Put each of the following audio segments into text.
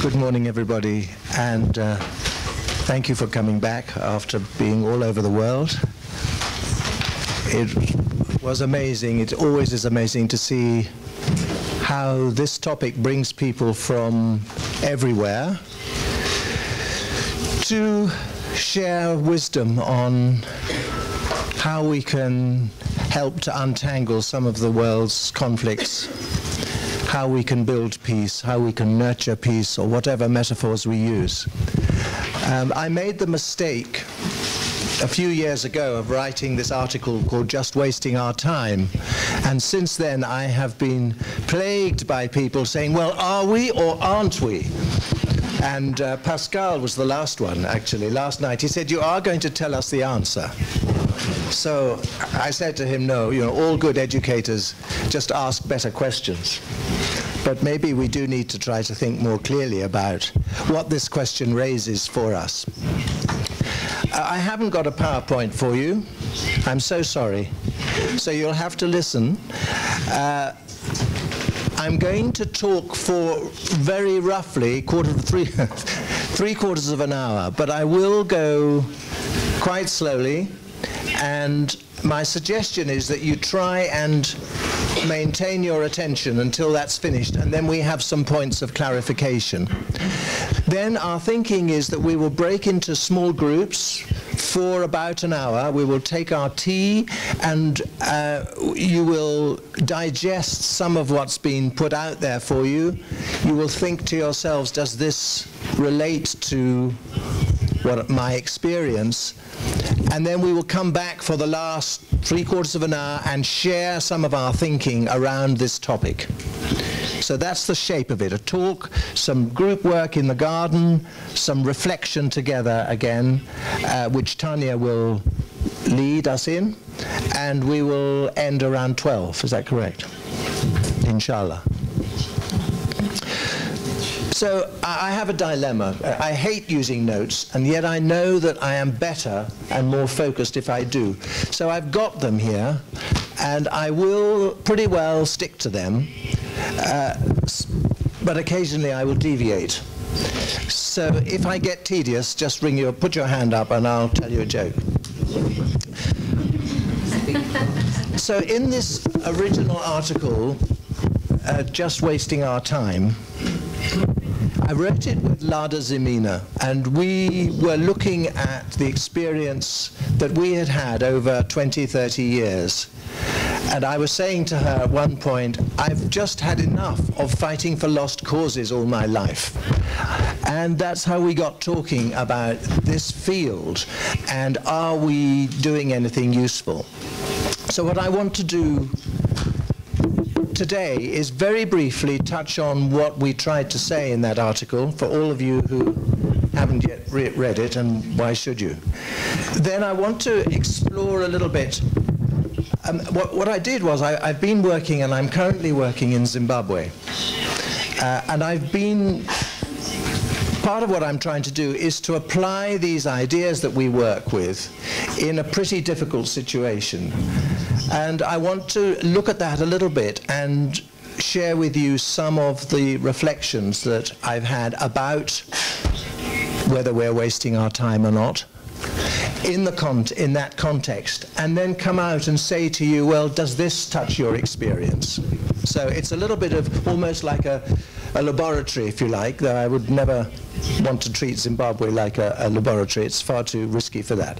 Good morning, everybody, and thank you for coming back after being all over the world. It was amazing. It always is amazing to see how this topic brings people from everywhere to share wisdom on how we can help to untangle some of the world's conflicts, how we can build peace, how we can nurture peace, or whatever metaphors we use. I made the mistake a few years ago of writing this article called Just Wasting Our Time, and since then I have been plagued by people saying, well, are we or aren't we? And Pascal was the last one, actually, last night. He said, you are going to tell us the answer. So I said to him, no, you know, all good educators just ask better questions. But maybe we do need to try to think more clearly about what this question raises for us. I haven't got a PowerPoint for you. I'm so sorry. So you'll have to listen. I'm going to talk for very roughly three quarters of an hour, but I will go quite slowly, and my suggestion is that you try and maintain your attention until that's finished, and then we have some points of clarification. Then our thinking is that we will break into small groups for about an hour. We will take our tea, and you will digest some of what's been put out there for you. You will think to yourselves, does this relate to what my experience? And then we will come back for the last three quarters of an hour and share some of our thinking around this topic. So that's the shape of it, a talk, some group work in the garden, some reflection together again, which Tanya will lead us in, and we will end around 12, is that correct? Inshallah. So I have a dilemma. I hate using notes, and yet I know that I am better and more focused if I do. So I've got them here, and I will pretty well stick to them, but occasionally I will deviate. So if I get tedious, just put your hand up and I'll tell you a joke. So in this original article, Just Wasting Our Time, I wrote it with Lada Zemina, and we were looking at the experience that we had had over 20, 30 years. And I was saying to her at one point, I've just had enough of fighting for lost causes all my life. And that's how we got talking about this field, and are we doing anything useful? So what I want to do today is very briefly touch on what we tried to say in that article for all of you who haven't yet read it, and why should you? Then I want to explore a little bit. What I did was I've been working, and I'm currently working in Zimbabwe, and part of what I'm trying to do is to apply these ideas that we work with in a pretty difficult situation. And I want to look at that a little bit and share with you some of the reflections that I've had about whether we're wasting our time or not in that context, and then come out and say to you, well, does this touch your experience? So it's a little bit of almost like a laboratory, if you like, though I would never want to treat Zimbabwe like a laboratory. It's far too risky for that.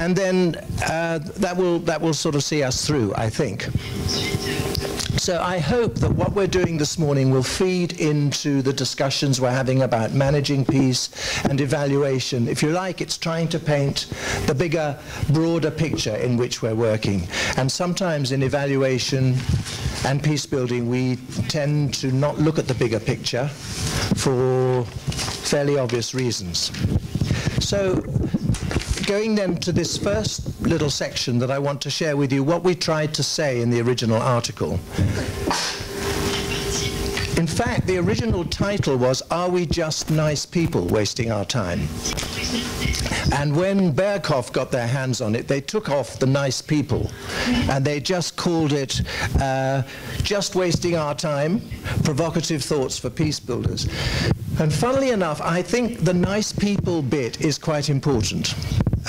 And then that will sort of see us through, I think. So I hope that what we're doing this morning will feed into the discussions we're having about managing peace and evaluation. If you like, it's trying to paint the bigger, broader picture in which we're working. And sometimes in evaluation and peace building, we tend to not look at the bigger picture for fairly obvious reasons. So, going then to this first little section that I want to share with you, what we tried to say in the original article. In fact, the original title was, Are We Just Nice People Wasting Our Time? And when Berkov got their hands on it, they took off the nice people, and they just called it Just Wasting Our Time, Provocative Thoughts for Peace Builders. And funnily enough, I think the nice people bit is quite important.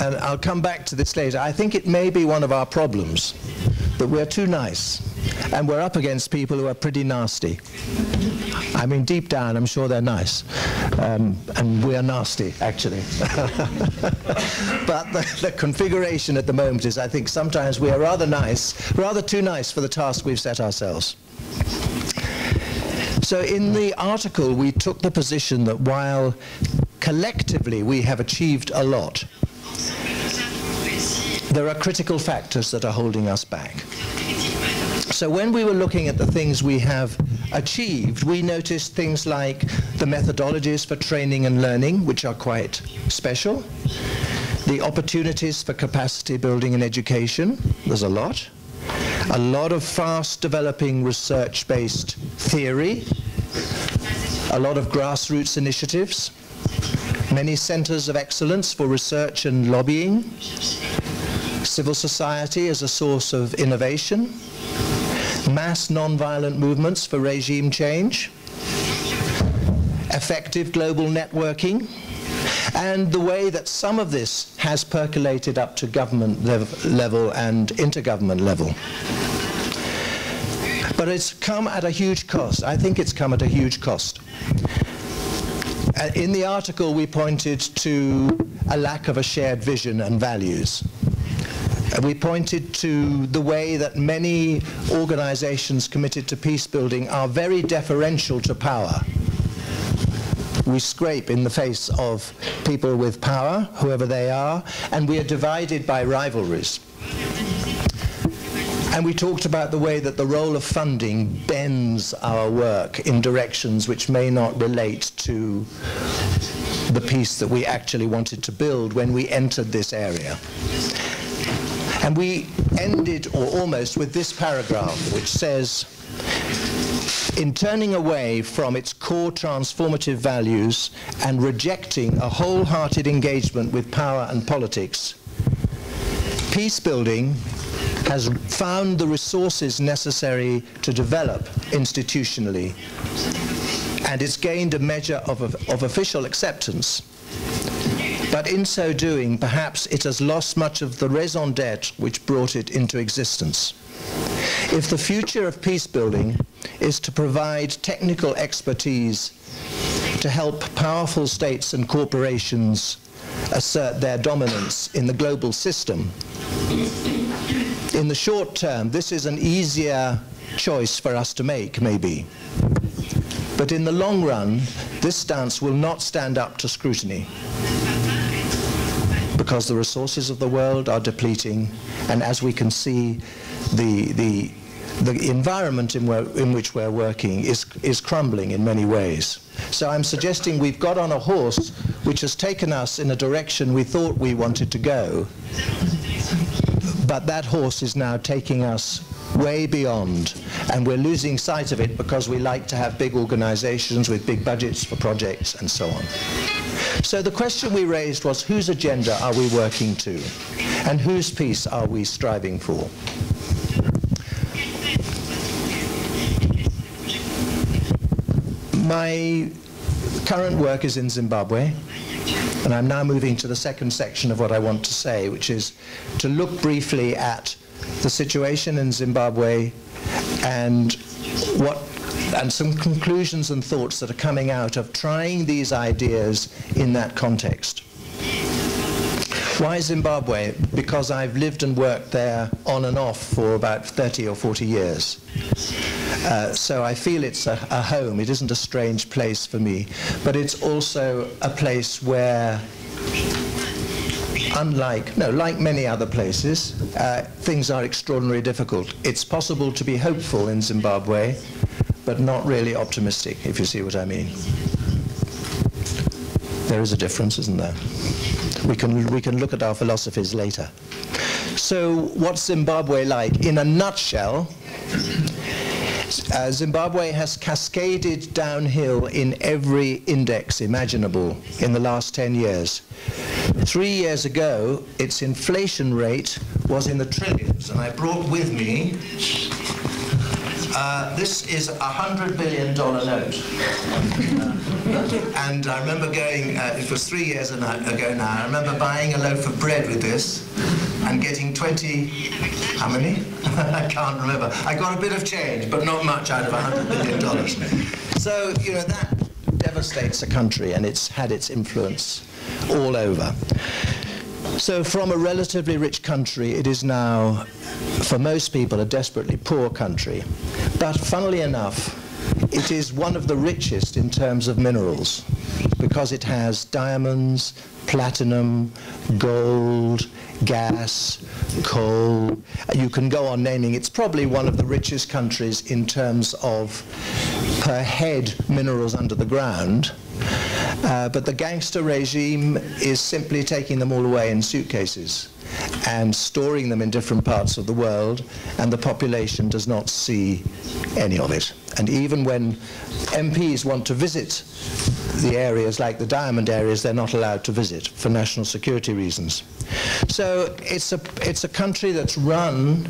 And I'll come back to this later. I think it may be one of our problems, that we're too nice. And we're up against people who are pretty nasty. I mean, deep down, I'm sure they're nice. And we're nasty, actually. But the configuration at the moment is, I think, sometimes we are rather nice, rather too nice for the task we've set ourselves. So in the article, we took the position that while collectively we have achieved a lot, there are critical factors that are holding us back. So when we were looking at the things we have achieved, we noticed things like the methodologies for training and learning, which are quite special, the opportunities for capacity building and education, there's a lot of fast developing research-based theory, a lot of grassroots initiatives, many centers of excellence for research and lobbying, civil society as a source of innovation, mass non-violent movements for regime change, effective global networking, and the way that some of this has percolated up to government level and intergovernment level. But it's come at a huge cost. I think it's come at a huge cost. In the article, we pointed to a lack of a shared vision and values. We pointed to the way that many organizations committed to peace building are very deferential to power. We scrape in the face of people with power, whoever they are, and we are divided by rivalries. And we talked about the way that the role of funding bends our work in directions which may not relate to the peace that we actually wanted to build when we entered this area. And we ended, or almost, with this paragraph, which says, in turning away from its core transformative values and rejecting a wholehearted engagement with power and politics, peace building has found the resources necessary to develop institutionally, and it's gained a measure of official acceptance. But in so doing, perhaps it has lost much of the raison d'etre which brought it into existence. If the future of peace building is to provide technical expertise to help powerful states and corporations assert their dominance in the global system, in the short term, this is an easier choice for us to make, maybe. But in the long run, this stance will not stand up to scrutiny, because the resources of the world are depleting, and as we can see, the environment in which we're working is crumbling in many ways. So I'm suggesting we've got on a horse which has taken us in a direction we thought we wanted to go, but that horse is now taking us way beyond, and we're losing sight of it because we like to have big organizations with big budgets for projects and so on. So the question we raised was, whose agenda are we working to, and whose peace are we striving for? My current work is in Zimbabwe. And I'm now moving to the second section of what I want to say, which is to look briefly at the situation in Zimbabwe and some conclusions and thoughts that are coming out of trying these ideas in that context. Why Zimbabwe? Because I've lived and worked there on and off for about 30 or 40 years. So I feel it's a home. It isn't a strange place for me. But it's also a place where, like many other places, things are extraordinarily difficult. It's possible to be hopeful in Zimbabwe, but not really optimistic, if you see what I mean. There is a difference, isn't there? We can look at our philosophies later. So what's Zimbabwe like? In a nutshell, Zimbabwe has cascaded downhill in every index imaginable in the last 10 years. 3 years ago, its inflation rate was in the trillions, and I brought with me, this is a $100 billion note. And I remember going, it was 3 years ago now, I remember buying a loaf of bread with this and getting 20, how many? I can't remember. I got a bit of change, but not much out of $100 billion. So, you know, that devastates a country, and it's had its influence all over. So from a relatively rich country, it is now, for most people, a desperately poor country. But funnily enough, it is one of the richest in terms of minerals, because it has diamonds, platinum, gold, gas, coal. You can go on naming. It's probably one of the richest countries in terms of per head minerals under the ground. But the gangster regime is simply taking them all away in suitcases and storing them in different parts of the world, and the population does not see any of it. And even when MPs want to visit the areas like the diamond areas, they're not allowed to visit for national security reasons. So it's a country that's run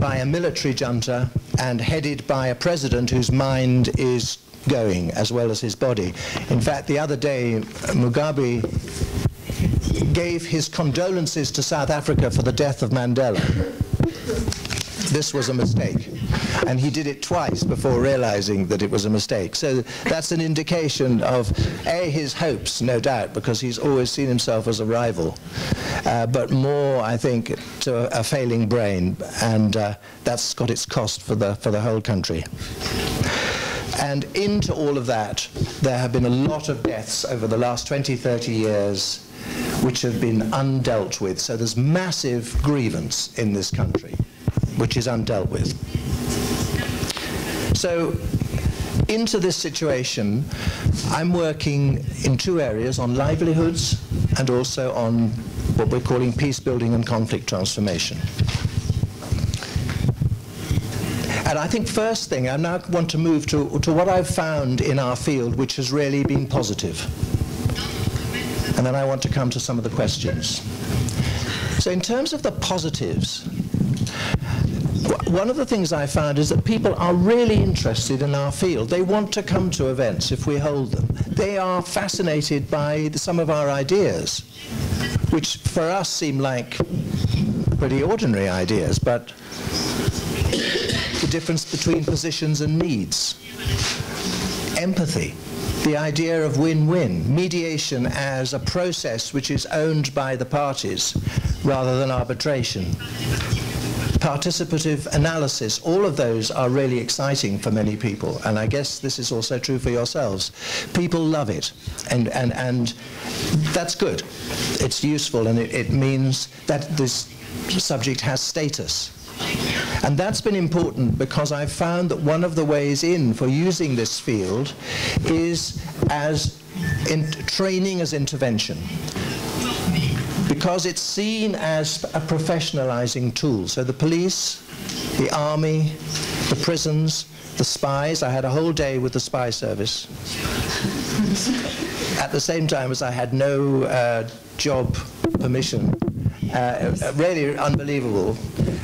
by a military junta and headed by a president whose mind is going as well as his body. In fact, the other day, Mugabe gave his condolences to South Africa for the death of Mandela. This was a mistake. And he did it twice before realizing that it was a mistake. So that's an indication of, A, his hopes, no doubt, because he's always seen himself as a rival, but more, I think, to a failing brain. And that's got its cost for the whole country. And into all of that, there have been a lot of deaths over the last 20, 30 years which have been undealt with. So there's massive grievance in this country which is undealt with. So into this situation, I'm working in two areas, on livelihoods and also on what we're calling peace building and conflict transformation. And I think first thing, I now want to move to what I've found in our field which has really been positive. And then I want to come to some of the questions. So in terms of the positives, one of the things I found is that people are really interested in our field. They want to come to events if we hold them. They are fascinated by some of our ideas, which for us seem like pretty ordinary ideas, but the difference between positions and needs, empathy, the idea of win-win, mediation as a process which is owned by the parties rather than arbitration, participative analysis, all of those are really exciting for many people, and I guess this is also true for yourselves. People love it, and that's good. It's useful, and it means that this subject has status. And that's been important because I've found that one of the ways in for using this field is as in training as intervention, because it's seen as a professionalizing tool. So the police, the army, the prisons, the spies. I had a whole day with the spy service at the same time as I had no job permission. Really unbelievable.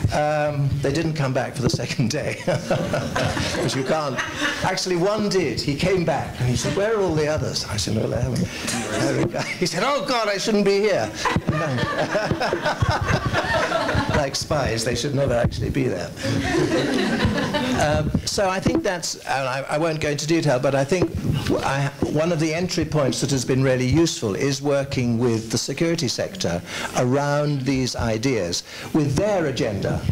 They didn't come back for the second day, because you can't. Actually, one did. He came back and he said, "Where are all the others?" I said, "No, they haven't." He said, "Oh God, I shouldn't be here." Like spies, they should never actually be there. So I think that's, and I won't go into detail, but I think one of the entry points that has been really useful is working with the security sector around these ideas, with their agenda,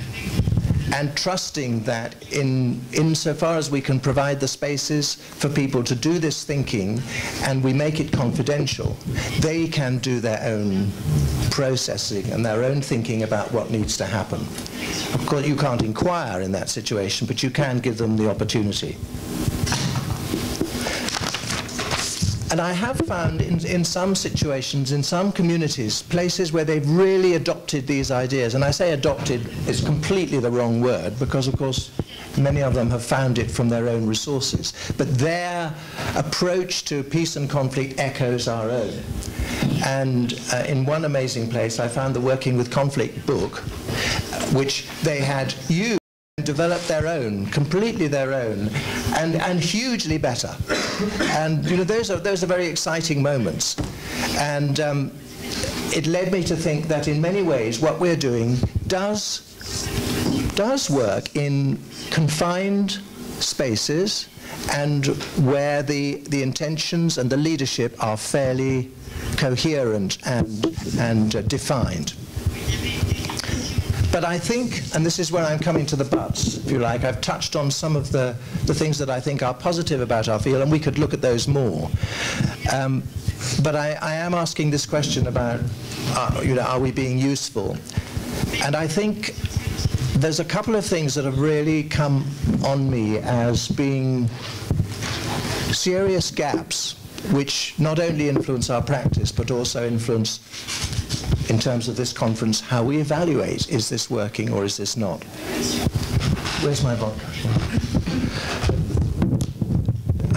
and trusting that insofar as we can provide the spaces for people to do this thinking, and we make it confidential, they can do their own processing and their own thinking about what needs to happen. Of course, you can't inquire in that situation, but you can give them the opportunity. And I have found in some situations, in some communities, places where they've really adopted these ideas. And I say adopted is completely the wrong word, because of course many of them have found it from their own resources. But their approach to peace and conflict echoes our own. And in one amazing place I found the Working with Conflict book, which they had used develop their own, completely their own, and hugely better. And you know, those are very exciting moments. And it led me to think that in many ways what we're doing does work in confined spaces and where the intentions and the leadership are fairly coherent and defined. But I think, and this is where I'm coming to the buts, if you like, I've touched on some of the things that I think are positive about our field, and we could look at those more. But I am asking this question about, you know, are we being useful? And I think there's a couple of things that have really come on me as being serious gaps, which not only influence our practice, but also influence, in terms of this conference, how we evaluate, is this working or is this not? Where's my vodka?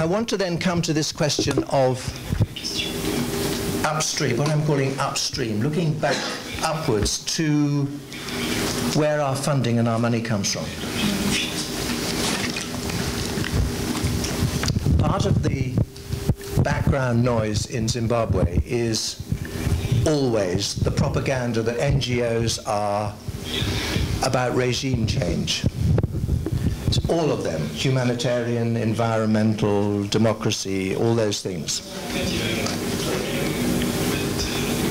I want to then come to this question of upstream, what I'm calling upstream, looking back upwards to where our funding and our money comes from. Part of the background noise in Zimbabwe is always the propaganda that NGOs are about regime change. It's all of them, humanitarian, environmental, democracy, all those things.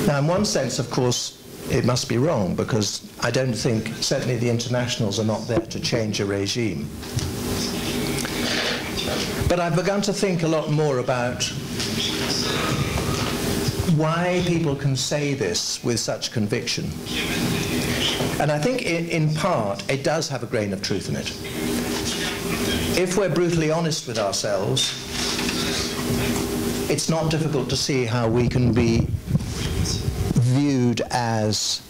Now, in one sense, of course, it must be wrong, because I don't think, certainly the internationals are not there to change a regime. But I've begun to think a lot more about why people can say this with such conviction. And I think in part it does have a grain of truth in it. If we're brutally honest with ourselves, it's not difficult to see how we can be viewed as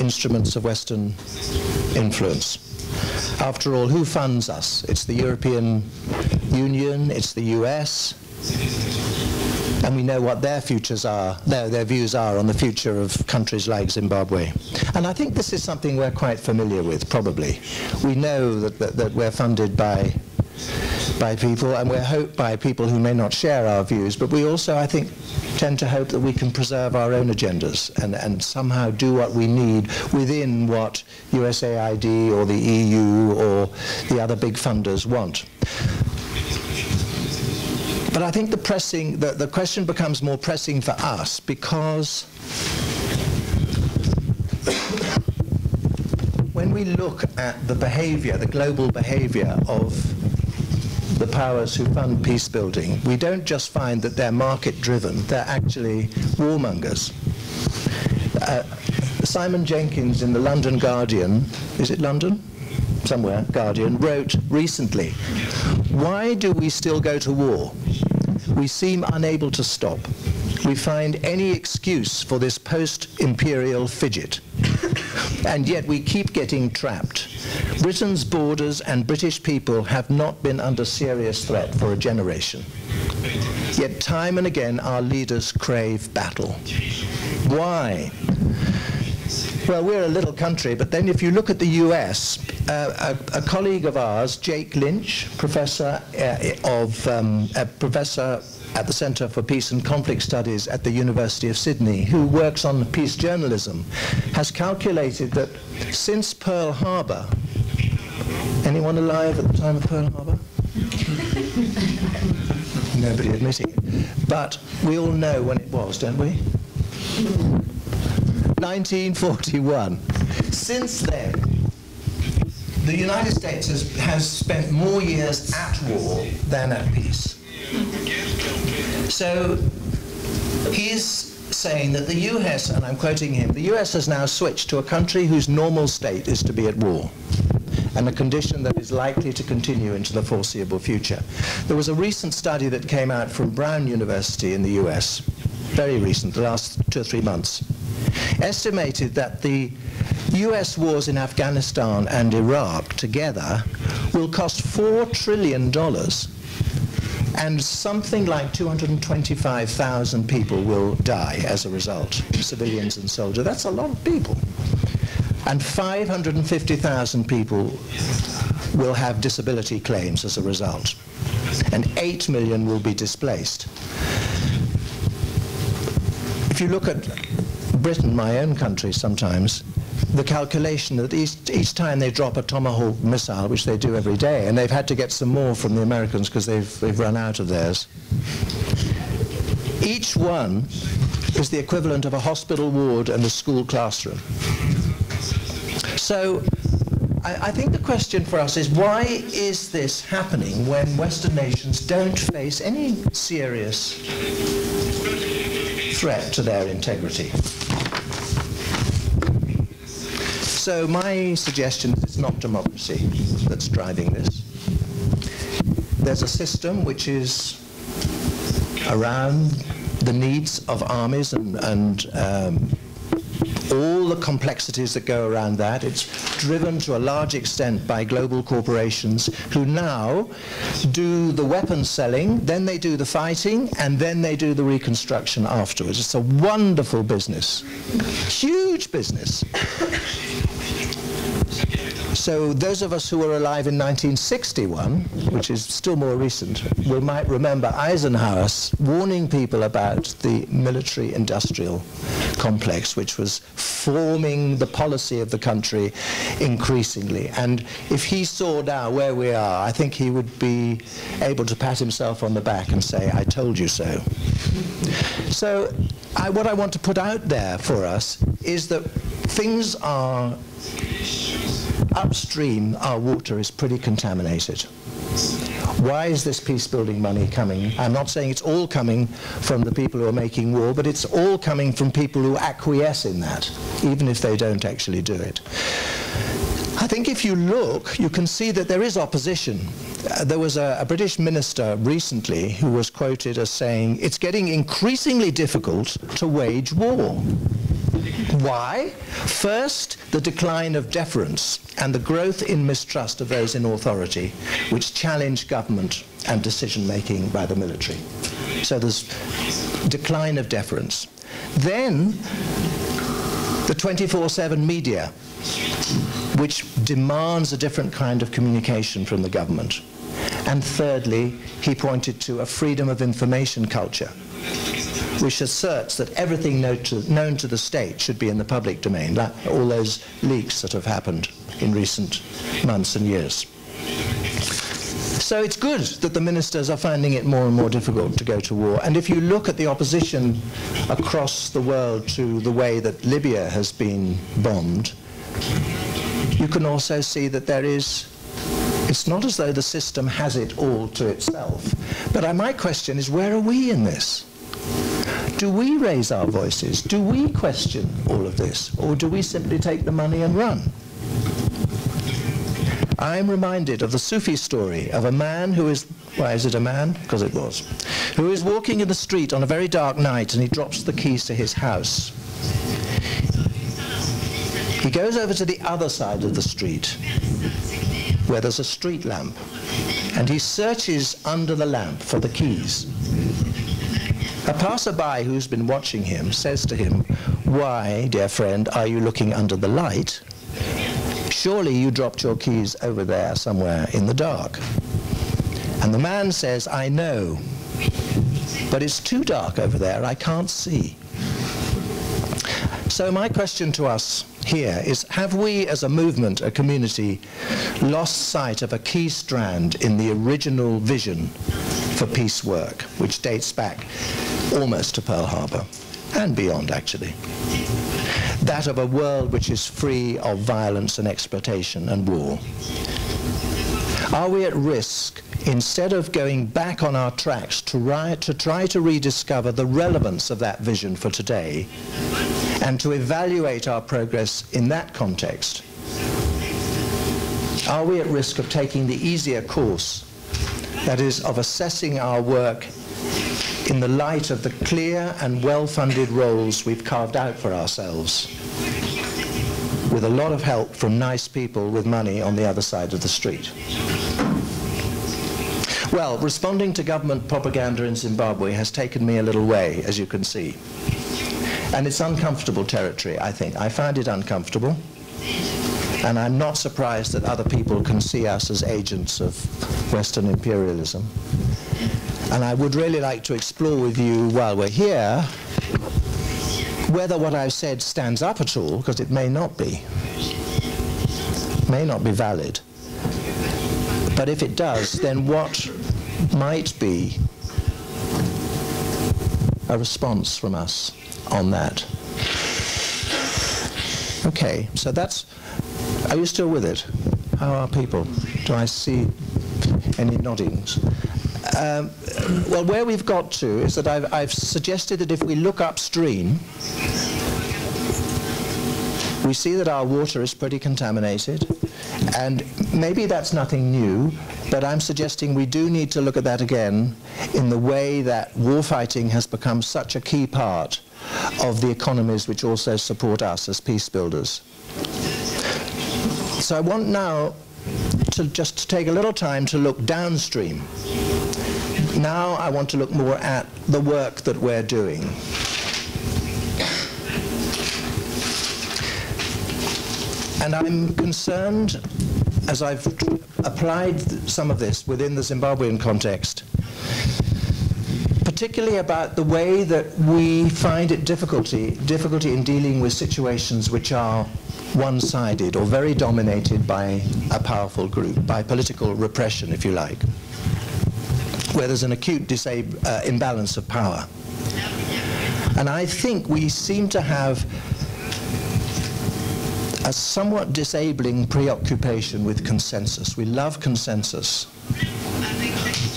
instruments of Western influence. After all, who funds us? It's the European Union, it's the US. And we know what their futures are, their views are on the future of countries like Zimbabwe. And I think this is something we're quite familiar with, probably. We know that we're funded by people, and we're hoped by people who may not share our views, but we also, I think, tend to hope that we can preserve our own agendas and somehow do what we need within what USAID or the EU or the other big funders want. But I think the question becomes more pressing for us because when we look at the behavior, the global behavior of the powers who fund peace building, we don't just find that they're market-driven, they're actually warmongers. Simon Jenkins in the London Guardian, is it London? Somewhere, Guardian, wrote recently, "Why do we still go to war? We seem unable to stop. We find any excuse for this post-imperial fidget. And yet we keep getting trapped. Britain's borders and British people have not been under serious threat for a generation. Yet time and again our leaders crave battle. Why?" Well, we're a little country, but then if you look at the US, a colleague of ours, Jake Lynch, professor at the Centre for Peace and Conflict Studies at the University of Sydney, who works on peace journalism, has calculated that since Pearl Harbor, anyone alive at the time of Pearl Harbor? Nobody admitting it. But we all know when it was, don't we? 1941. Since then, the United States has spent more years at war than at peace. So he's saying that the US, and I'm quoting him, the US has now switched to a country whose normal state is to be at war, and a condition that is likely to continue into the foreseeable future. There was a recent study that came out from Brown University in the US, very recent, the last 2 or 3 months, estimated that the US wars in Afghanistan and Iraq together will cost $4 trillion and something like 225,000 people will die as a result, civilians and soldiers. That's a lot of people. and 550,000 people will have disability claims as a result, and 8 million will be displaced. If you look at Britain, my own country sometimes, the calculation that each time they drop a Tomahawk missile, which they do every day, and they've had to get some more from the Americans because they've run out of theirs, each one is the equivalent of a hospital ward and a school classroom. So I think the question for us is, why is this happening when Western nations don't face any serious threat to their integrity? So my suggestion is it's not democracy that's driving this. There's a system which is around the needs of armies and all the complexities that go around that. It's driven to a large extent by global corporations who now do the weapons selling, then they do the fighting, and then they do the reconstruction afterwards. It's a wonderful business, huge business. So those of us who were alive in 1961, which is still more recent, we might remember Eisenhower warning people about the military-industrial complex, which was forming the policy of the country increasingly. And if he saw now where we are, I think he would be able to pat himself on the back and say, I told you so. So what I want to put out there for us is that things are upstream, our water is pretty contaminated. Why is this peace-building money coming? I'm not saying it's all coming from the people who are making war, but it's all coming from people who acquiesce in that, even if they don't actually do it. I think if you look, you can see that there is opposition. There was a British minister recently who was quoted as saying, it's getting increasingly difficult to wage war. Why? First, the decline of deference and the growth in mistrust of those in authority, which challenge government and decision-making by the military. So there's decline of deference. Then, the 24/7 media, which demands a different kind of communication from the government. And thirdly, he pointed to a freedom of information culture, which asserts that everything known to the state should be in the public domain, like all those leaks that have happened in recent months and years. So it's good that the ministers are finding it more and more difficult to go to war. And if you look at the opposition across the world to the way that Libya has been bombed, you can also see that there is, it's not as though the system has it all to itself. But my question is, where are we in this? Do we raise our voices? Do we question all of this? Or do we simply take the money and run? I'm reminded of the Sufi story of a man who is, why is it a man? Because it was. Who is walking in the street on a very dark night and he drops the keys to his house. He goes over to the other side of the street where there's a street lamp and he searches under the lamp for the keys. A passerby who's been watching him says to him, "Why, dear friend, are you looking under the light? Surely you dropped your keys over there somewhere in the dark." And the man says, "I know, but it's too dark over there, I can't see." So my question to us here is, have we as a movement, a community, lost sight of a key strand in the original vision for peace work, which dates back almost to Pearl Harbor, and beyond actually? That of a world which is free of violence and exploitation and war. Are we at risk, instead of going back on our tracks to try to rediscover the relevance of that vision for today, and to evaluate our progress in that context? Are we at risk of taking the easier course, that is, of assessing our work in the light of the clear and well-funded roles we've carved out for ourselves, with a lot of help from nice people with money on the other side of the street? Well, responding to government propaganda in Zimbabwe has taken me a little way, as you can see. And it's uncomfortable territory, I think. I find it uncomfortable. And I'm not surprised that other people can see us as agents of Western imperialism. And I would really like to explore with you, while we're here, whether what I've said stands up at all, because it may not be. It may not be valid. But if it does, then what might be a response from us on that? Okay, so that's... Are you still with it? How are people? Do I see any noddings? Well, where we've got to is that I've suggested that if we look upstream, we see that our water is pretty contaminated, and maybe that's nothing new, but I'm suggesting we do need to look at that again in the way that warfighting has become such a key part of the economies which also support us as peace builders. So I want now to just take a little time to look downstream. Now I want to look more at the work that we're doing. And I'm concerned, as I've applied some of this within the Zimbabwean context, particularly about the way that we find it difficulty in dealing with situations which are one-sided or very dominated by a powerful group, by political repression, if you like, where there's an acute imbalance of power. And I think we seem to have a somewhat disabling preoccupation with consensus. We love consensus.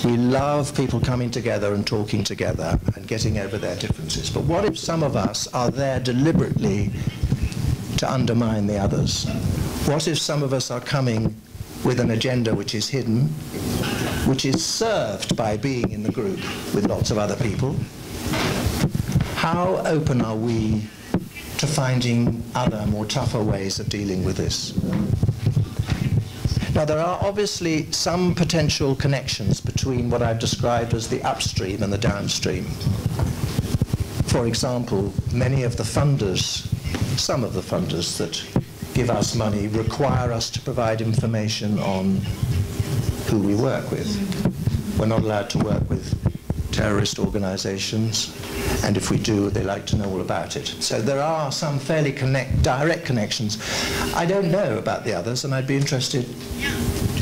We love people coming together and talking together and getting over their differences. But what if some of us are there deliberately to undermine the others? What if some of us are coming with an agenda which is hidden, which is served by being in the group with lots of other people? How open are we to finding other, more tougher ways of dealing with this? Now, there are obviously some potential connections between what I've described as the upstream and the downstream. For example, many of the funders, some of the funders that give us money require us to provide information on who we work with. We're not allowed to work with terrorist organizations, and if we do, they like to know all about it. So there are some fairly direct connections. I don't know about the others, and I'd be interested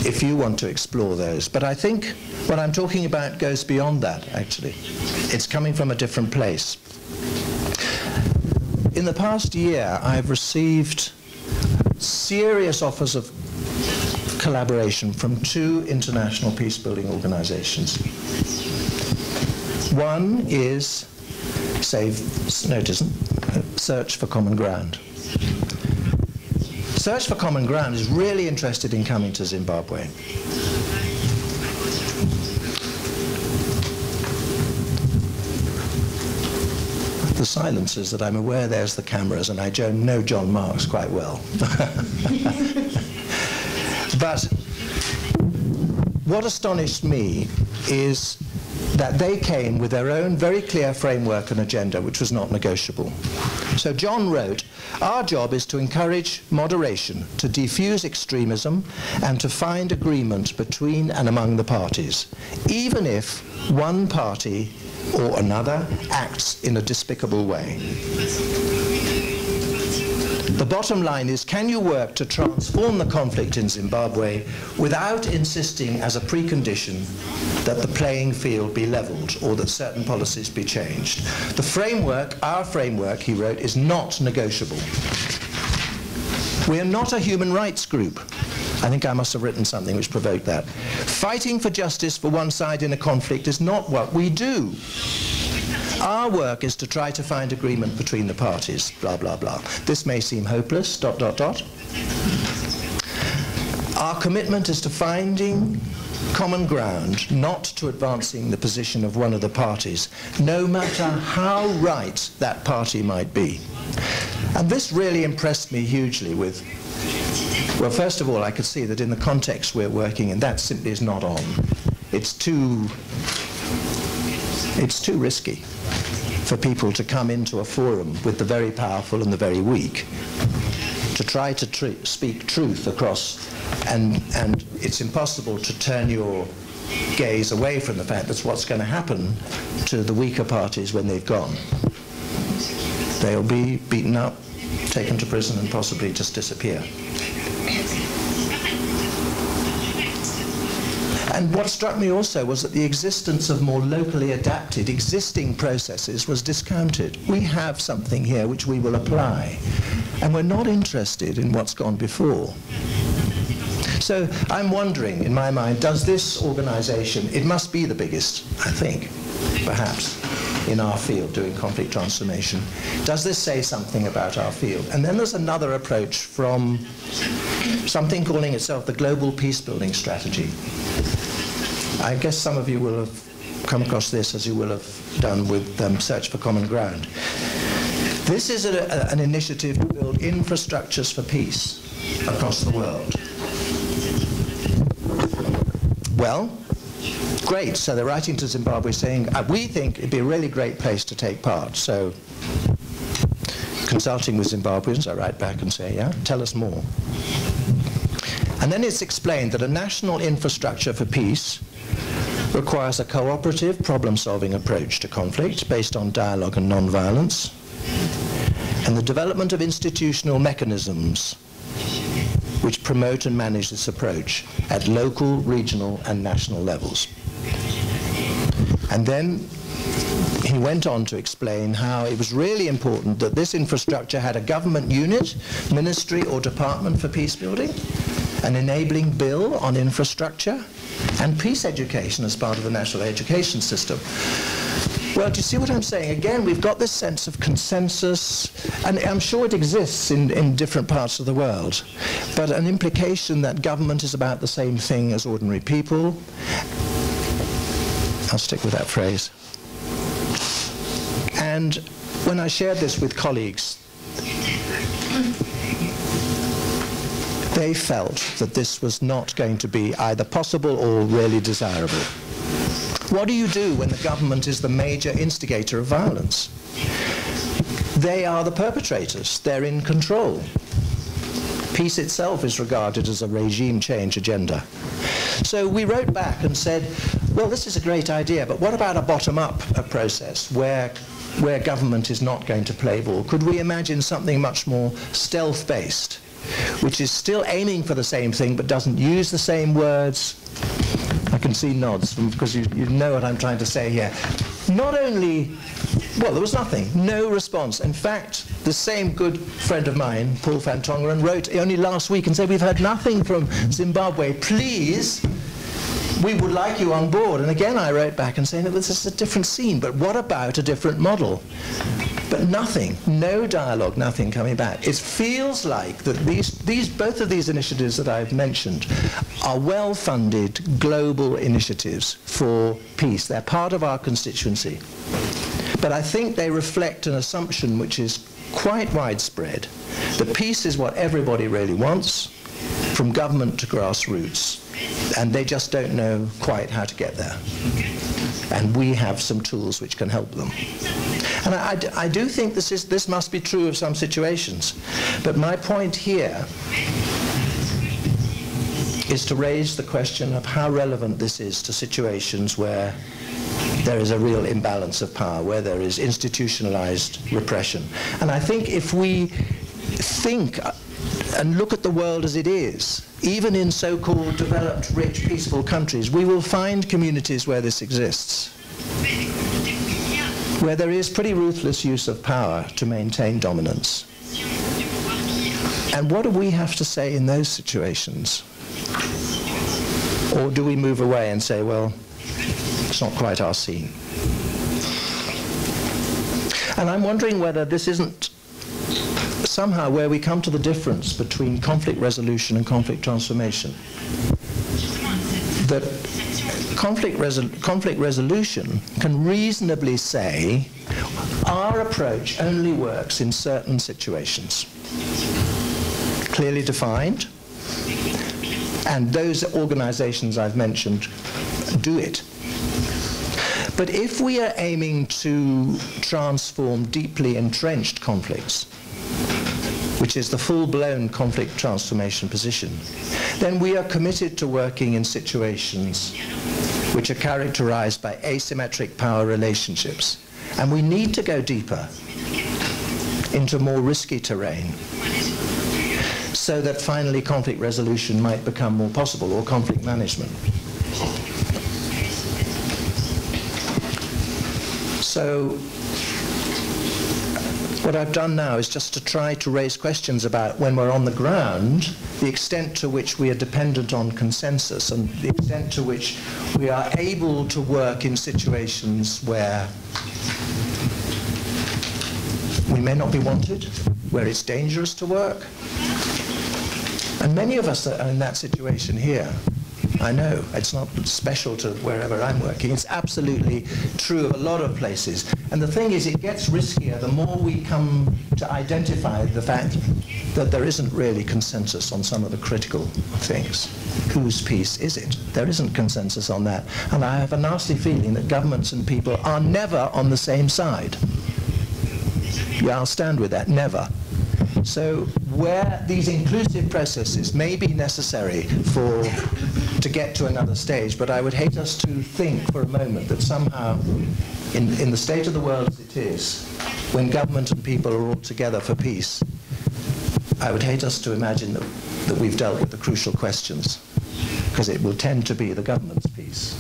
if you want to explore those. But I think what I'm talking about goes beyond that, actually. It's coming from a different place. In the past year, I've received serious offers of collaboration from two international peace-building organizations. One is Search for Common Ground. Search for Common Ground is really interested in coming to Zimbabwe. The silences that I'm aware there's the cameras, and I know John Marks quite well. But what astonished me is that they came with their own very clear framework and agenda, which was not negotiable. So John wrote, "Our job is to encourage moderation, to defuse extremism, and to find agreement between and among the parties, even if one party or another acts in a despicable way. The bottom line is, can you work to transform the conflict in Zimbabwe without insisting as a precondition that the playing field be leveled or that certain policies be changed? The framework, our framework," he wrote, "is not negotiable. We are not a human rights group." I think I must have written something which provoked that. "Fighting for justice for one side in a conflict is not what we do. Our work is to try to find agreement between the parties, blah, blah, blah. This may seem hopeless, ... Our commitment is to finding common ground, not to advancing the position of one of the parties, no matter how right that party might be." And this really impressed me hugely with... Well, first of all, I could see that in the context we're working in, that simply is not on. It's too risky for people to come into a forum with the very powerful and the very weak. to try to speak truth across, and it's impossible to turn your gaze away from the fact that's what's going to happen to the weaker parties when they've gone. They'll be beaten up, taken to prison, and possibly just disappear. And what struck me also was that the existence of more locally adapted existing processes was discounted. We have something here which we will apply, and we're not interested in what's gone before. So I'm wondering, in my mind, does this organization, it must be the biggest, I think, perhaps, in our field doing conflict transformation, does this say something about our field? And then there's another approach from something calling itself the Global Peacebuilding Strategy. I guess some of you will have come across this, as you will have done with Search for Common Ground. This is an initiative to build infrastructures for peace across the world. Well, great. So they're writing to Zimbabwe saying, we think it'd be a really great place to take part. So consulting with Zimbabweans, I write back and say, yeah, tell us more. And then it's explained that a national infrastructure for peace requires a cooperative, problem-solving approach to conflict based on dialogue and non-violence, and the development of institutional mechanisms which promote and manage this approach at local, regional, and national levels. And then he went on to explain how it was really important that this infrastructure had a government unit, ministry, or department for peace building, an enabling bill on infrastructure, and peace education as part of the national education system. Well, do you see what I'm saying? Again, we've got this sense of consensus, and I'm sure it exists in different parts of the world, but an implication that government is about the same thing as ordinary people. I'll stick with that phrase. And when I shared this with colleagues, they felt that this was not going to be either possible or really desirable. What do you do when the government is the major instigator of violence? They are the perpetrators. They're in control. Peace itself is regarded as a regime change agenda. So we wrote back and said, well, this is a great idea, but what about a bottom-up process where government is not going to play ball? Could we imagine something much more stealth-based, which is still aiming for the same thing but doesn't use the same words? I can see nods because you know what I'm trying to say here. Not only, well, there was nothing, no response. In fact, the same good friend of mine, Paul Fantongeren, wrote only last week and said, we've heard nothing from Zimbabwe, please, we would like you on board. And again, I wrote back and saying, no, this is a different scene, but what about a different model? But nothing, no dialogue, nothing coming back. It feels like that both of these initiatives that I've mentioned are well-funded global initiatives for peace. They're part of our constituency. But I think they reflect an assumption which is quite widespread, that peace is what everybody really wants, from government to grassroots, and they just don't know quite how to get there. And we have some tools which can help them. And I do think this must be true of some situations. But my point here is to raise the question of how relevant this is to situations where there is a real imbalance of power, where there is institutionalized repression. And I think if we think and look at the world as it is, even in so-called developed, rich, peaceful countries, we will find communities where this exists, where there is pretty ruthless use of power to maintain dominance. And what do we have to say in those situations? Or do we move away and say, well, it's not quite our scene? And I'm wondering whether this isn't somehow where we come to the difference between conflict resolution and conflict transformation. That conflict resolution can reasonably say our approach only works in certain situations, clearly defined, and those organizations I've mentioned do it. But if we are aiming to transform deeply entrenched conflicts, which is the full-blown conflict transformation position, then we are committed to working in situations which are characterized by asymmetric power relationships. And we need to go deeper into more risky terrain so that finally conflict resolution might become more possible, or conflict management. So what I've done now is just to try to raise questions about, when we're on the ground, the extent to which we are dependent on consensus and the extent to which we are able to work in situations where we may not be wanted, where it's dangerous to work. And many of us are in that situation here. I know, it's not special to wherever I'm working. It's absolutely true of a lot of places. And the thing is, it gets riskier the more we come to identify the fact that there isn't really consensus on some of the critical things. Whose peace is it? There isn't consensus on that. And I have a nasty feeling that governments and people are never on the same side. Yeah, I'll stand with that, never. So where these inclusive processes may be necessary to get to another stage, but I would hate us to think for a moment that somehow, in the state of the world as it is, when government and people are all together for peace, I would hate us to imagine that we've dealt with the crucial questions, because it will tend to be the government's peace.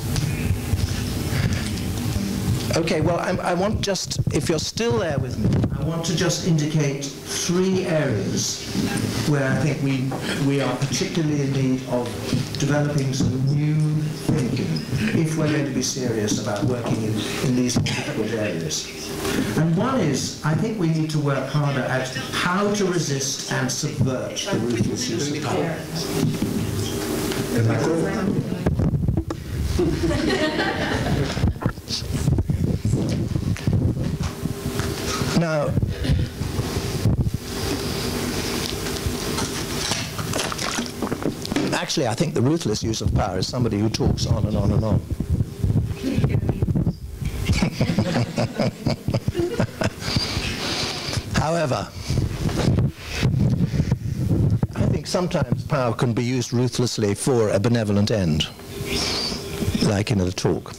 Okay, well, I want just, if you're still there with me, I want to just indicate three areas where I think we are particularly in need of developing some new thinking if we're going to be serious about working in these difficult areas. And one is, I think we need to work harder at how to resist and subvert the ruthless use of power. Now, actually, I think the ruthless use of power is somebody who talks on and on and on. However, I think sometimes power can be used ruthlessly for a benevolent end, like in a talk.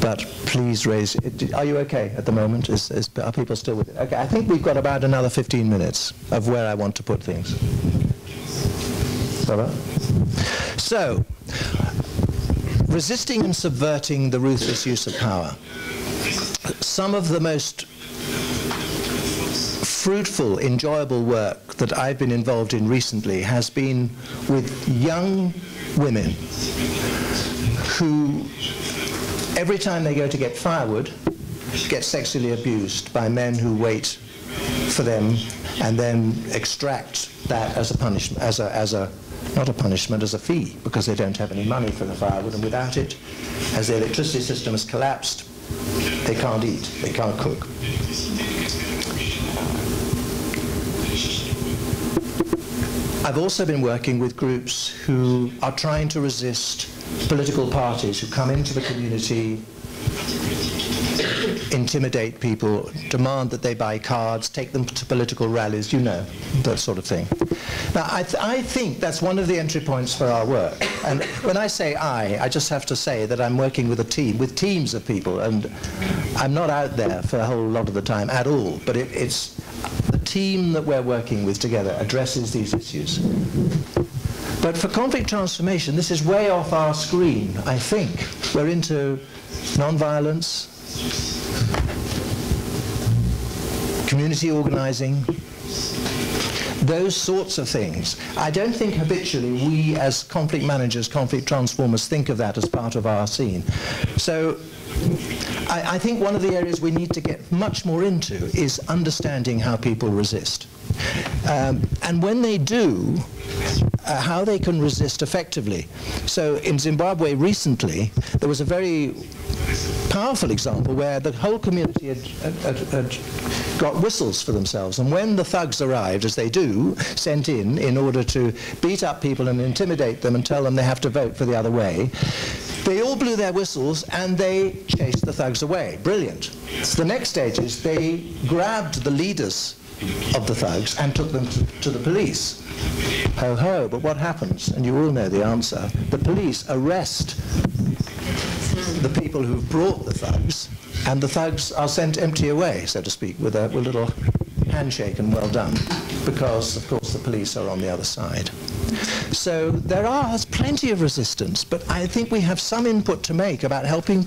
But please raise it. Are you okay at the moment? Are people still with it? Okay, I think we've got about another 15 minutes of where I want to put things. So, resisting and subverting the ruthless use of power. Some of the most fruitful, enjoyable work that I've been involved in recently has been with young women who, every time they go to get firewood, get sexually abused by men who wait for them and then extract that as a punishment, not a punishment, as a fee, because they don't have any money for the firewood, and without it, as the electricity system has collapsed, they can't eat, they can't cook. I've also been working with groups who are trying to resist political parties who come into the community, intimidate people, demand that they buy cards, take them to political rallies, you know, that sort of thing. Now, I think that's one of the entry points for our work. And when I say I just have to say that I'm working with a team, with teams of people, and I'm not out there for a whole lot of the time at all, but it's the team that we're working with together addresses these issues. But for conflict transformation, this is way off our screen, I think. We're into non-violence, community organizing, those sorts of things. I don't think habitually we as conflict managers, conflict transformers, think of that as part of our scene. So I think one of the areas we need to get much more into is understanding how people resist. And when they do, how they can resist effectively. So in Zimbabwe recently, there was a very powerful example where the whole community had got whistles for themselves. And when the thugs arrived, as they do, sent in order to beat up people and intimidate them and tell them they have to vote for the other way, they all blew their whistles and they chased the thugs away. Brilliant. So the next stage is they grabbed the leaders of the thugs and took them to the police. Ho ho, but what happens? And you all know the answer. The police arrest the people who've brought the thugs, and the thugs are sent empty away, so to speak, with a little handshake and well done, because, of course, the police are on the other side. So there are plenty of resistance, but I think we have some input to make about helping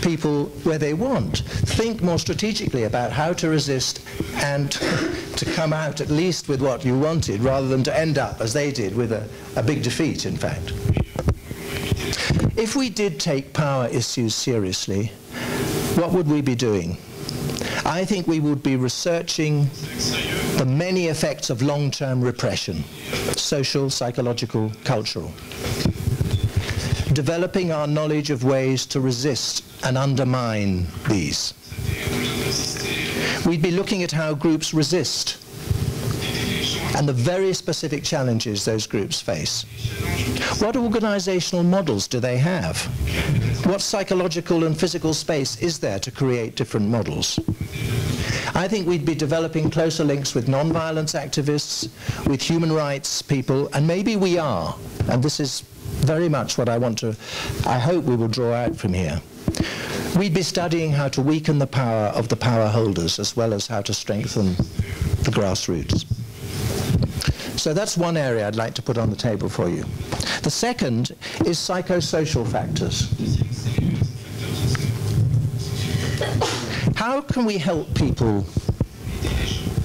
people where they want. Think more strategically about how to resist and to come out at least with what you wanted, rather than to end up, as they did, with a big defeat, in fact. If we did take power issues seriously, what would we be doing? I think we would be researching the many effects of long-term repression, social, psychological, cultural. Developing our knowledge of ways to resist and undermine these. We'd be looking at how groups resist and the very specific challenges those groups face. What organizational models do they have? What psychological and physical space is there to create different models? I think we'd be developing closer links with non-violence activists, with human rights people, and maybe we are, and this is very much what I hope we will draw out from here. We'd be studying how to weaken the power of the power holders, as well as how to strengthen the grassroots. So that's one area I'd like to put on the table for you. The second is psychosocial factors. How can we help people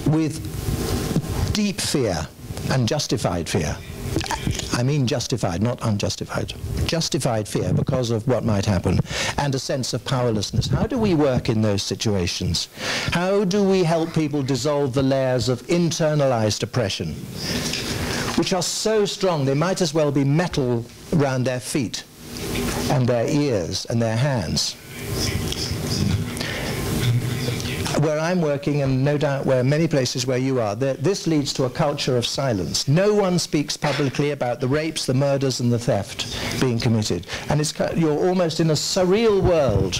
with deep fear and justified fear? I mean justified, not unjustified. Justified fear because of what might happen, and a sense of powerlessness. How do we work in those situations? How do we help people dissolve the layers of internalized oppression, which are so strong they might as well be metal around their feet and their ears and their hands? Where I'm working, and no doubt where many places where you are, this leads to a culture of silence. No one speaks publicly about the rapes, the murders, and the theft being committed. And it's, you're almost in a surreal world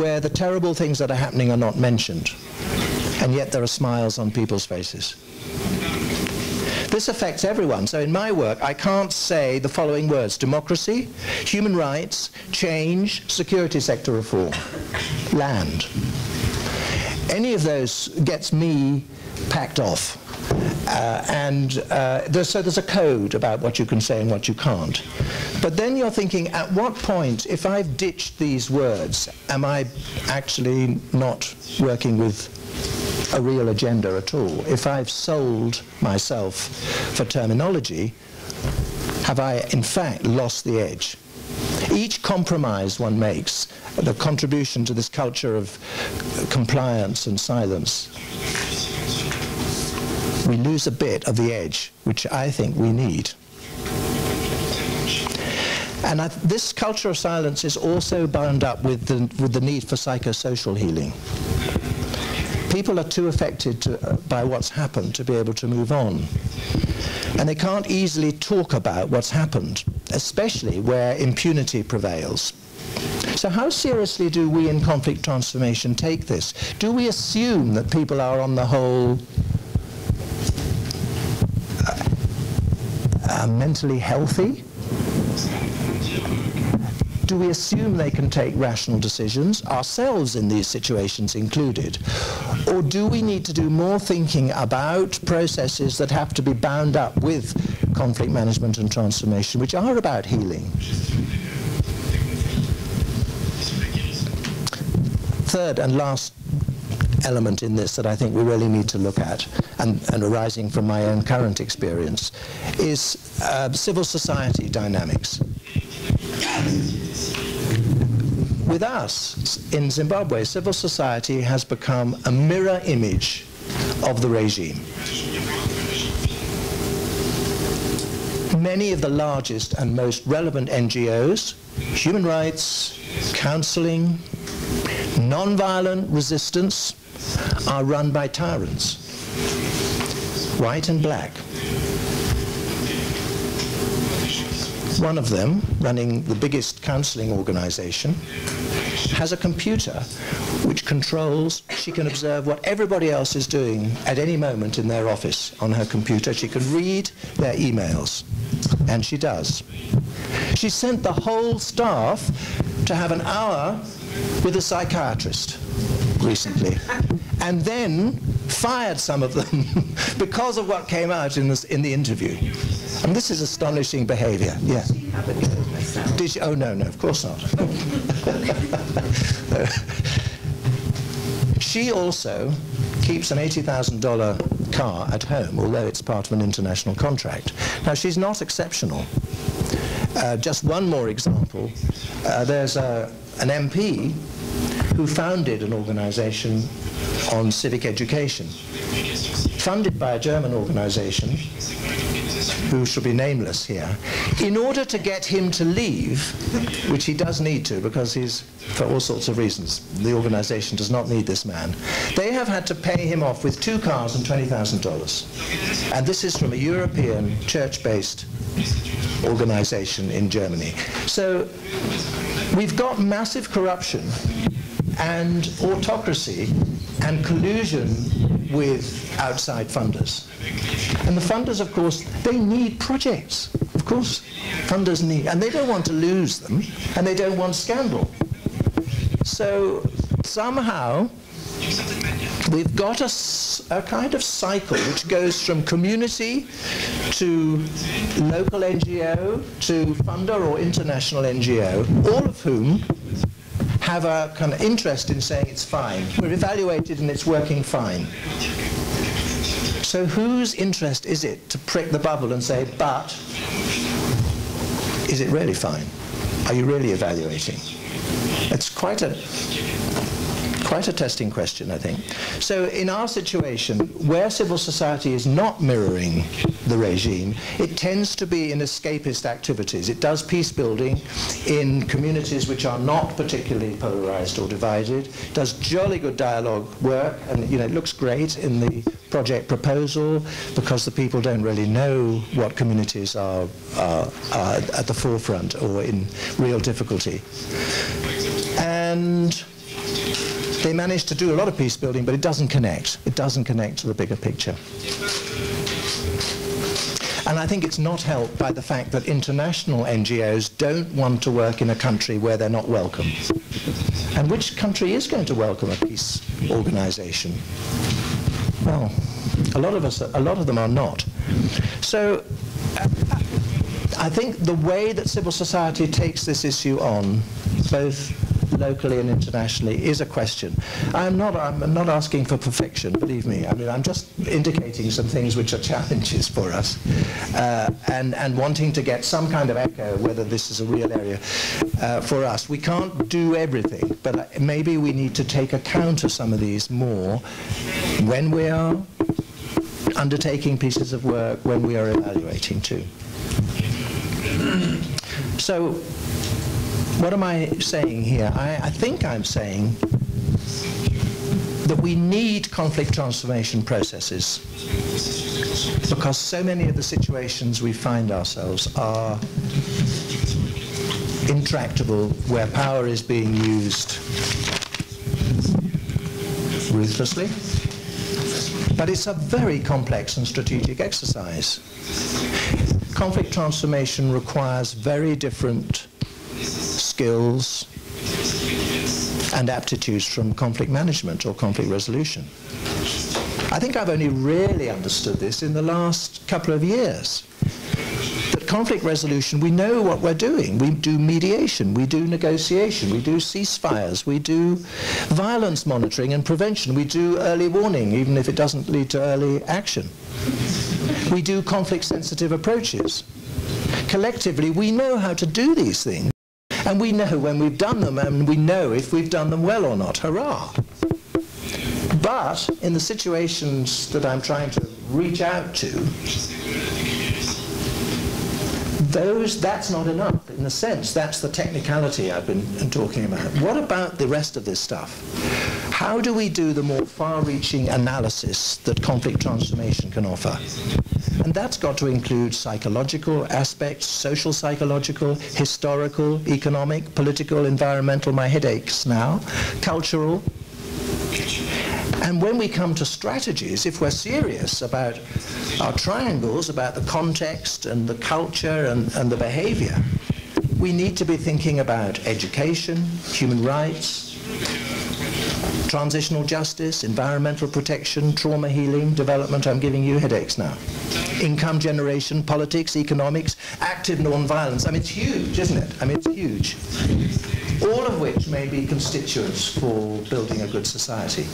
where the terrible things that are happening are not mentioned, and yet there are smiles on people's faces. This affects everyone. So in my work, I can't say the following words: democracy, human rights, change, security sector reform, land. Any of those gets me packed off. So there's a code about what you can say and what you can't. But then you're thinking, at what point, if I've ditched these words, am I actually not working with a real agenda at all? If I've sold myself for terminology, have I in fact lost the edge? Each compromise one makes, the contribution to this culture of compliance and silence, we lose a bit of the edge, which I think we need. And this culture of silence is also bound up with the need for psychosocial healing. People are too affected by what's happened to be able to move on. And they can't easily talk about what's happened, especially where impunity prevails. So how seriously do we in conflict transformation take this? Do we assume that people are on the whole mentally healthy? Do we assume they can take rational decisions, ourselves in these situations included? Or do we need to do more thinking about processes that have to be bound up with conflict management and transformation, which are about healing? Third and last element in this that I think we really need to look at, and arising from my own current experience, is civil society dynamics. With us in Zimbabwe, civil society has become a mirror image of the regime. Many of the largest and most relevant NGOs, human rights, counseling, non-violent resistance, are run by tyrants, white and black. One of them, running the biggest counseling organization, has a computer which controls, she can observe what everybody else is doing at any moment in their office on her computer. She can read their emails, and she does. She sent the whole staff to have an hour with a psychiatrist recently, and then fired some of them because of what came out in the interview. And this is astonishing behaviour. Yeah. Did she? Oh no, no, of course not. She also keeps an $80,000 car at home, although it's part of an international contract. Now, she's not exceptional. Just one more example. There's an MP who founded an organisation on civic education, funded by a German organisation, who shall be nameless here, in order to get him to leave, which he does need to because he's, for all sorts of reasons, the organisation does not need this man. They have had to pay him off with 2 cars and $20,000. And this is from a European church-based organisation in Germany. So we've got massive corruption and autocracy and collusion with outside funders. And the funders, of course, they need projects. Of course, funders need, and they don't want to lose them, and they don't want scandal. So somehow, we've got a kind of cycle which goes from community to local NGO to funder or international NGO, all of whom have a kind of interest in saying it's fine. We're evaluated and it's working fine. So whose interest is it to prick the bubble and say, but is it really fine? Are you really evaluating? It's quite a testing question, I think. So in our situation, where civil society is not mirroring the regime, it tends to be in escapist activities. It does peace building in communities which are not particularly polarized or divided, does jolly good dialogue work, and you know, it looks great in the project proposal because the people don't really know what communities are at the forefront or in real difficulty. And they manage to do a lot of peace building, but it doesn't connect. It doesn't connect to the bigger picture. And I think it's not helped by the fact that international NGOs don't want to work in a country where they're not welcome. And which country is going to welcome a peace organisation? Well, a lot of them are not. So I think the way that civil society takes this issue on, both locally and internationally, is a question. I'm not asking for perfection, believe me. I mean, I'm just indicating some things which are challenges for us, and wanting to get some kind of echo whether this is a real area for us. We can't do everything, but maybe we need to take account of some of these more when we are undertaking pieces of work, when we are evaluating too. So, what am I saying here? I think I'm saying that we need conflict transformation processes because so many of the situations we find ourselves are intractable, where power is being used ruthlessly. But it's a very complex and strategic exercise. Conflict transformation requires very different skills and aptitudes from conflict management or conflict resolution. I think I've only really understood this in the last couple of years. That conflict resolution, we know what we're doing. We do mediation, we do negotiation, we do ceasefires, we do violence monitoring and prevention, we do early warning, even if it doesn't lead to early action. We do conflict-sensitive approaches. Collectively, we know how to do these things. And we know when we've done them, and we know if we've done them well or not. Hurrah! But in the situations that I'm trying to reach out to, that's not enough. In a sense, that's the technicality I've been talking about. What about the rest of this stuff? How do we do the more far-reaching analysis that conflict transformation can offer? And that's got to include psychological aspects, social psychological, historical, economic, political, environmental, my headaches now, cultural. And when we come to strategies, if we're serious about our triangles, about the context and the culture and the behavior, we need to be thinking about education, human rights, transitional justice, environmental protection, trauma healing, development, I'm giving you headaches now, income generation, politics, economics, active non-violence. I mean, it's huge, isn't it? I mean, it's huge. All of which may be constituents for building a good society.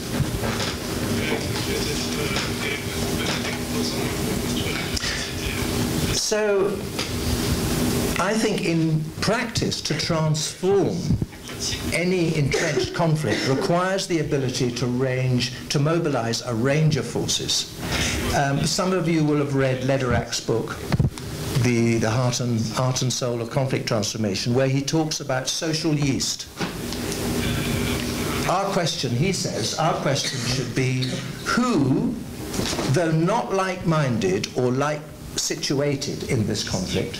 So, I think in practice to transform any entrenched conflict requires the ability to mobilize a range of forces. Some of you will have read Lederach's book, The Heart and Soul of Conflict Transformation, where he talks about social yeast. Our question, he says, our question should be who, though not like-minded or like-situated in this conflict,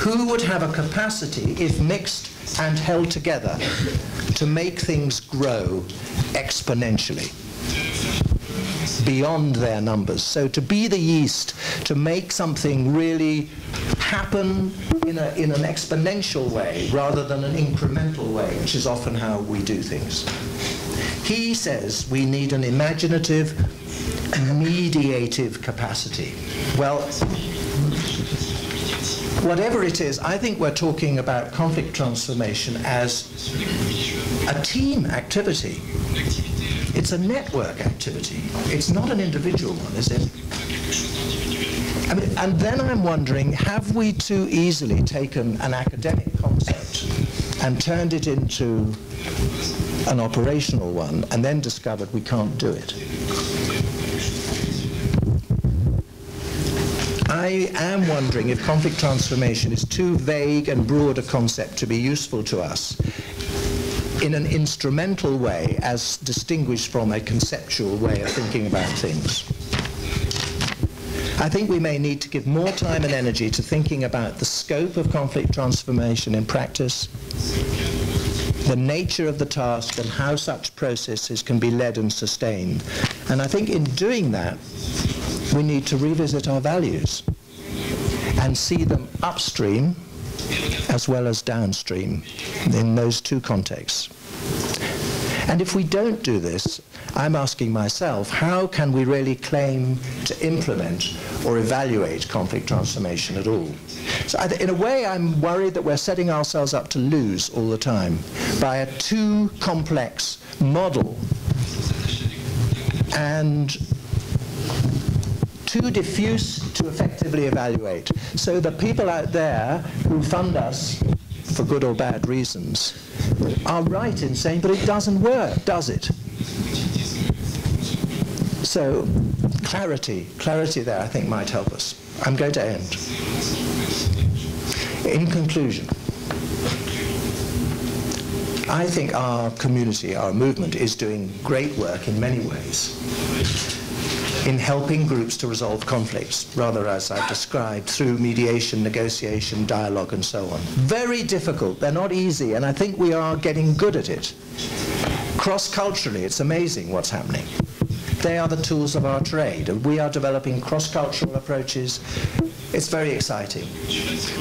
who would have a capacity, if mixed and held together, to make things grow exponentially beyond their numbers. So to be the yeast, to make something really happen in an exponential way rather than an incremental way, which is often how we do things. He says we need an imaginative, mediative capacity. Well, whatever it is, I think we're talking about conflict transformation as a team activity. It's a network activity. It's not an individual one, is it? I mean, and then I'm wondering, have we too easily taken an academic concept and turned it into an operational one and then discovered we can't do it? I am wondering if conflict transformation is too vague and broad a concept to be useful to us in an instrumental way as distinguished from a conceptual way of thinking about things. I think we may need to give more time and energy to thinking about the scope of conflict transformation in practice, the nature of the task, and how such processes can be led and sustained. And I think in doing that, we need to revisit our values and see them upstream as well as downstream in those two contexts. And if we don't do this, I'm asking myself, how can we really claim to implement or evaluate conflict transformation at all? So in a way, I'm worried that we're setting ourselves up to lose all the time by a too complex model and too diffuse to effectively evaluate. So the people out there who fund us, for good or bad reasons, are right in saying, but it doesn't work, does it? So clarity there I think might help us. I'm going to end. In conclusion, I think our community, our movement, is doing great work in many ways in helping groups to resolve conflicts, rather as I've described, through mediation, negotiation, dialogue, and so on. Very difficult. They're not easy, and I think we are getting good at it. Cross-culturally, it's amazing what's happening. They are the tools of our trade, and we are developing cross-cultural approaches. It's very exciting.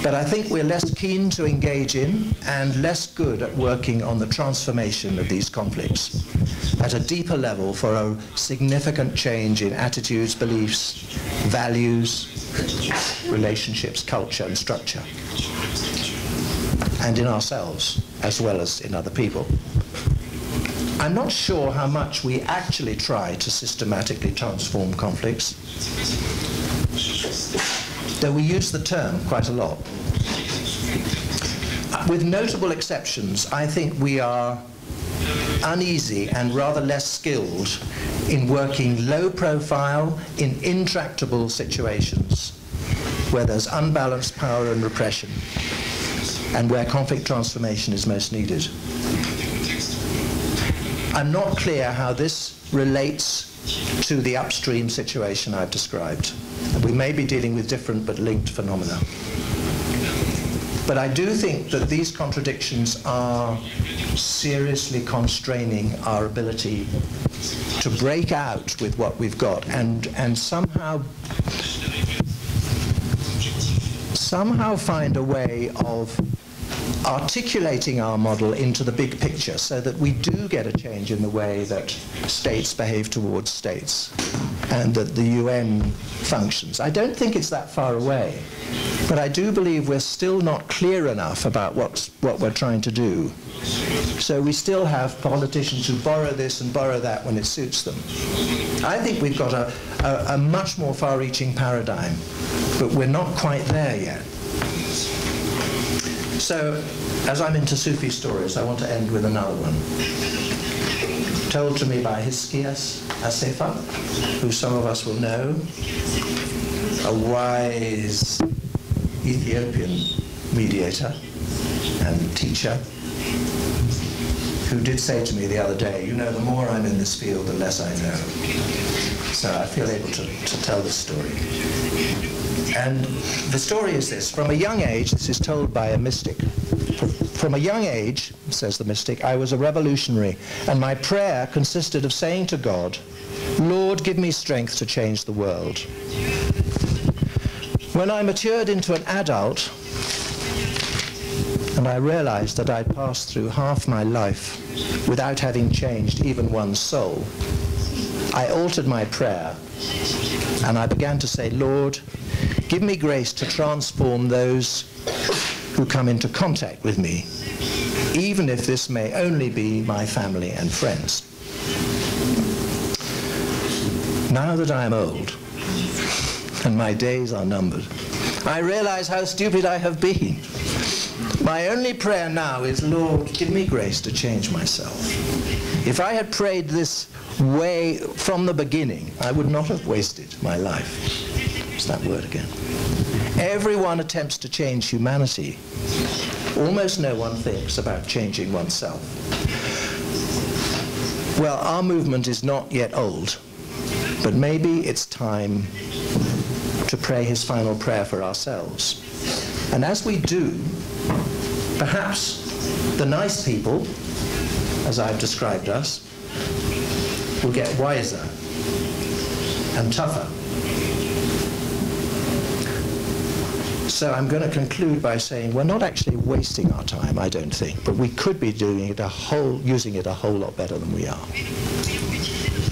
But I think we're less keen to engage in and less good at working on the transformation of these conflicts at a deeper level for a significant change in attitudes, beliefs, values, relationships, culture and structure. And in ourselves as well as in other people. I'm not sure how much we actually try to systematically transform conflicts, though we use the term quite a lot. With notable exceptions, I think we are uneasy and rather less skilled in working low profile in intractable situations where there's unbalanced power and repression and where conflict transformation is most needed. I'm not clear how this relates to the upstream situation I've described. We may be dealing with different but linked phenomena. But I do think that these contradictions are seriously constraining our ability to break out with what we've got and somehow find a way of articulating our model into the big picture so that we do get a change in the way that states behave towards states and that the UN functions. I don't think it's that far away, but I do believe we're still not clear enough about what we're trying to do. So we still have politicians who borrow this and borrow that when it suits them. I think we've got a much more far-reaching paradigm, but we're not quite there yet. So, as I'm into Sufi stories, I want to end with another one. Told to me by Hiskias Assefa, who some of us will know, a wise Ethiopian mediator and teacher, who did say to me the other day, you know, the more I'm in this field, the less I know. So I feel able to tell this story. And the story is this. From a young age, this is told by a mystic. From a young age, says the mystic, I was a revolutionary, and my prayer consisted of saying to God, Lord, give me strength to change the world. When I matured into an adult, and I realized that I'd passed through half my life without having changed even one soul, I altered my prayer, and I began to say, Lord, give me grace to transform those who come into contact with me, even if this may only be my family and friends. Now that I am old and my days are numbered, I realize how stupid I have been. My only prayer now is, Lord, give me grace to change myself. If I had prayed this way from the beginning, I would not have wasted my life. That word again. Everyone attempts to change humanity. Almost no one thinks about changing oneself. Well, our movement is not yet old, but maybe it's time to pray his final prayer for ourselves. And as we do, perhaps the nice people, as I've described us, will get wiser and tougher. So I'm going to conclude by saying we're not actually wasting our time, I don't think, but we could be doing it using it a whole lot better than we are.